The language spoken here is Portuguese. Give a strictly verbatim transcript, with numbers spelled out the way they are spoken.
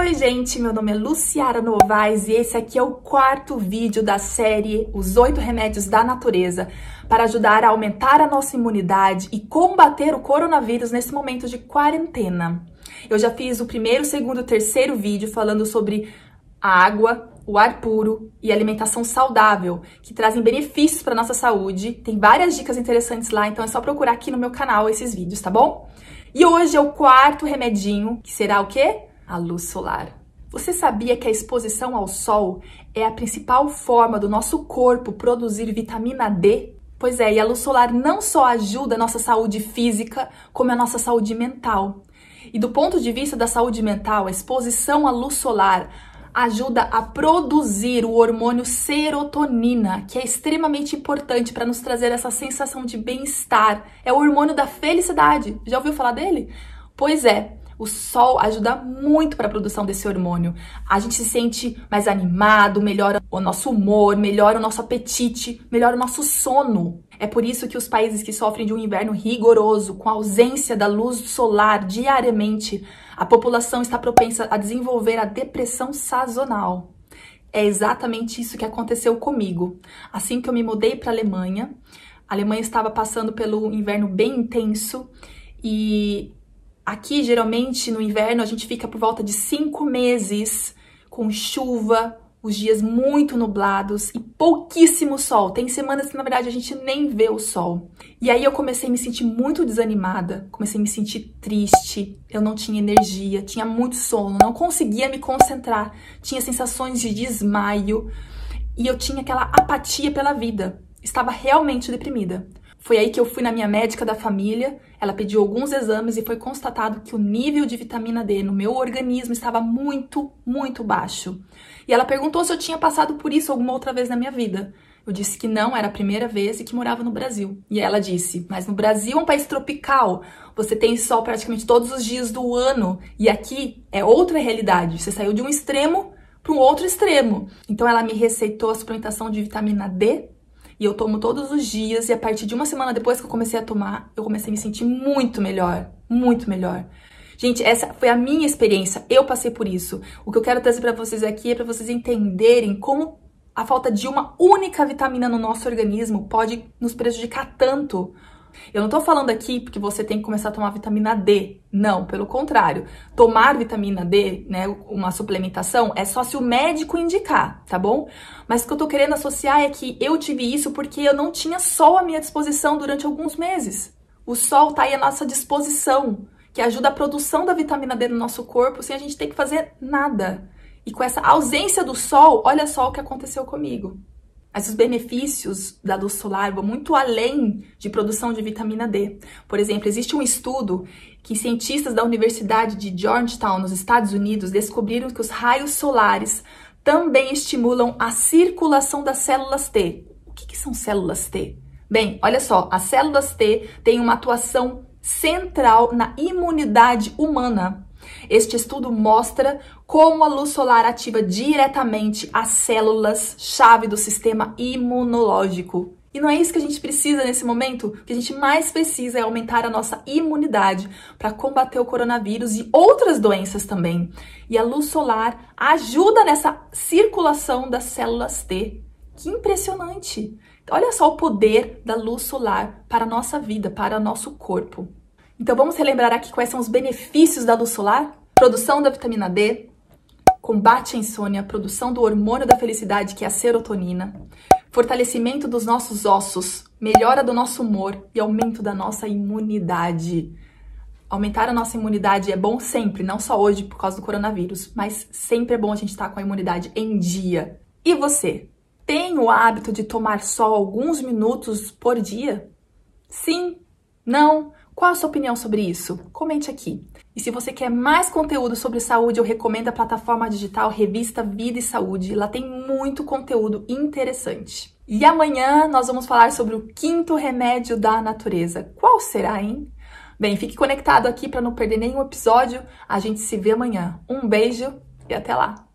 Oi gente, meu nome é Luciara Novaes e esse aqui é o quarto vídeo da série Os oito Remédios da Natureza para ajudar a aumentar a nossa imunidade e combater o coronavírus nesse momento de quarentena. Eu já fiz o primeiro, segundo e terceiro vídeo falando sobre a água, o ar puro e alimentação saudável, que trazem benefícios para a nossa saúde. Tem várias dicas interessantes lá, então é só procurar aqui no meu canal esses vídeos, tá bom? E hoje é o quarto remedinho, que será o quê? A luz solar. Você sabia que a exposição ao sol é a principal forma do nosso corpo produzir vitamina D? Pois é, e a luz solar não só ajuda a nossa saúde física, como a nossa saúde mental. E do ponto de vista da saúde mental, a exposição à luz solar ajuda a produzir o hormônio serotonina, que é extremamente importante para nos trazer essa sensação de bem-estar. É o hormônio da felicidade. Já ouviu falar dele? Pois é. O sol ajuda muito para a produção desse hormônio. A gente se sente mais animado, melhora o nosso humor, melhora o nosso apetite, melhora o nosso sono. É por isso que os países que sofrem de um inverno rigoroso, com a ausência da luz solar diariamente, a população está propensa a desenvolver a depressão sazonal. É exatamente isso que aconteceu comigo. Assim que eu me mudei para a Alemanha, a Alemanha estava passando pelo inverno bem intenso e... aqui, geralmente, no inverno, a gente fica por volta de cinco meses com chuva, os dias muito nublados e pouquíssimo sol. Tem semanas que, na verdade, a gente nem vê o sol. E aí eu comecei a me sentir muito desanimada, comecei a me sentir triste, eu não tinha energia, tinha muito sono, não conseguia me concentrar, tinha sensações de desmaio e eu tinha aquela apatia pela vida. Estava realmente deprimida. Foi aí que eu fui na minha médica da família, ela pediu alguns exames e foi constatado que o nível de vitamina D no meu organismo estava muito, muito baixo. E ela perguntou se eu tinha passado por isso alguma outra vez na minha vida. Eu disse que não, era a primeira vez e que morava no Brasil. E ela disse, mas no Brasil é um país tropical, você tem sol praticamente todos os dias do ano e aqui é outra realidade, você saiu de um extremo para um outro extremo. Então ela me receitou a suplementação de vitamina D, e eu tomo todos os dias, e a partir de uma semana depois que eu comecei a tomar, eu comecei a me sentir muito melhor, muito melhor. Gente, essa foi a minha experiência, eu passei por isso. O que eu quero trazer para vocês aqui é para vocês entenderem como a falta de uma única vitamina no nosso organismo pode nos prejudicar tanto. Eu não tô falando aqui porque você tem que começar a tomar vitamina D. Não, pelo contrário. Tomar vitamina D, né, uma suplementação, é só se o médico indicar, tá bom? Mas o que eu tô querendo associar é que eu tive isso porque eu não tinha sol à minha disposição durante alguns meses. O sol tá aí à nossa disposição, que ajuda a produção da vitamina D no nosso corpo sem a gente ter que fazer nada. E com essa ausência do sol, olha só o que aconteceu comigo. Mas os benefícios da luz solar vão muito além de produção de vitamina D. Por exemplo, existe um estudo que cientistas da Universidade de Georgetown, nos Estados Unidos, descobriram que os raios solares também estimulam a circulação das células T. O que que são células T? Bem, olha só, as células T têm uma atuação central na imunidade humana. Este estudo mostra como a luz solar ativa diretamente as células-chave do sistema imunológico. E não é isso que a gente precisa nesse momento? O que a gente mais precisa é aumentar a nossa imunidade para combater o coronavírus e outras doenças também. E a luz solar ajuda nessa circulação das células T. Que impressionante! Olha só o poder da luz solar para a nossa vida, para o nosso corpo. Então vamos relembrar aqui quais são os benefícios da luz solar? Produção da vitamina D, combate à insônia, produção do hormônio da felicidade, que é a serotonina, fortalecimento dos nossos ossos, melhora do nosso humor e aumento da nossa imunidade. Aumentar a nossa imunidade é bom sempre, não só hoje por causa do coronavírus, mas sempre é bom a gente estar com a imunidade em dia. E você, tem o hábito de tomar sol alguns minutos por dia? Sim? Não? Qual a sua opinião sobre isso? Comente aqui. E se você quer mais conteúdo sobre saúde, eu recomendo a plataforma digital Revista Vida e Saúde. Lá tem muito conteúdo interessante. E amanhã nós vamos falar sobre o quinto remédio da natureza. Qual será, hein? Bem, fique conectado aqui para não perder nenhum episódio. A gente se vê amanhã. Um beijo e até lá!